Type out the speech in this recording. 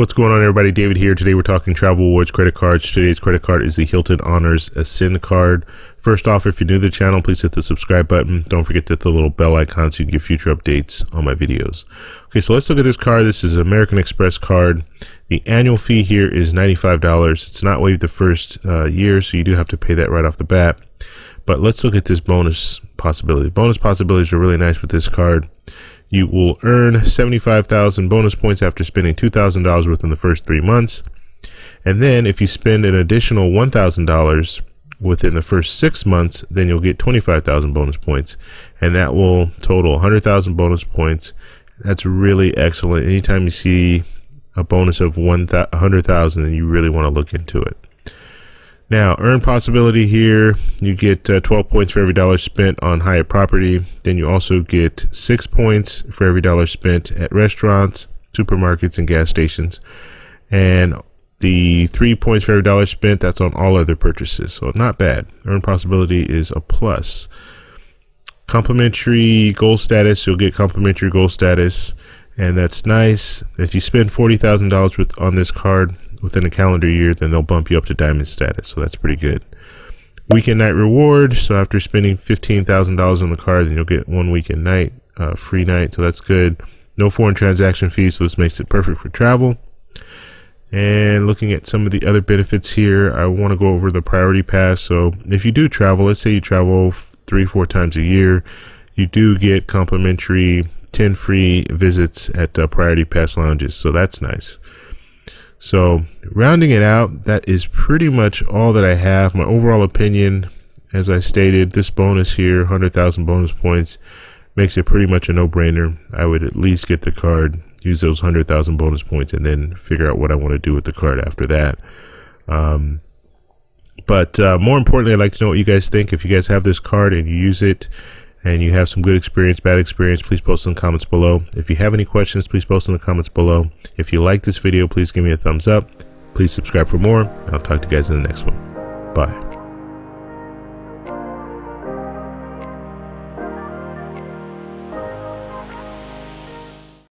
What's going on, everybody? David here. Today we're talking travel awards credit cards. Today's credit card is the Hilton Honors Ascend Card. First off, if you're new to the channel, please hit the subscribe button. Don't forget to hit the little bell icon so you can get future updates on my videos. Okay, so let's look at this card. This is an American Express card. The annual fee here is $95. It's not waived the first year, so you do have to pay that right off the bat. But let's look at this bonus possibility. Bonus possibilities are really nice with this card. You will earn 75,000 bonus points after spending $2,000 within the first 3 months. And then if you spend an additional $1,000 within the first 6 months, then you'll get 25,000 bonus points. And that will total 100,000 bonus points. That's really excellent. Anytime you see a bonus of 100,000, you really want to look into it. Now, earn possibility here, you get 12 points for every dollar spent on Hyatt property. Then you also get 6 points for every dollar spent at restaurants, supermarkets, and gas stations. And the 3 points for every dollar spent, that's on all other purchases. So not bad. Earn possibility is a plus. Complimentary goal status, you'll get complimentary goal status. And that's nice. If you spend $40,000 on this card within a calendar year, then they'll bump you up to diamond status, so that's pretty good. Weekend night reward, so after spending $15,000 on the card, then you'll get 1 weekend night, free night, so that's good. No foreign transaction fees, so this makes it perfect for travel. And looking at some of the other benefits here, I want to go over the Priority Pass. So if you do travel, let's say you travel 3-4 times a year, you do get complimentary 10 free visits at Priority Pass lounges, so that's nice. So rounding it out, that is pretty much all that I have. My overall opinion, as I stated, this bonus here, 100,000 bonus points, makes it pretty much a no-brainer. I would at least get the card, use those 100,000 bonus points, and then figure out what I want to do with the card after that. But more importantly, I'd like to know what you guys think. If you guys have this card and you use it, and you have some good experience, bad experience, please post in the comments below. If you have any questions, please post in the comments below. If you like this video, please give me a thumbs up. Please subscribe for more. And I'll talk to you guys in the next one. Bye.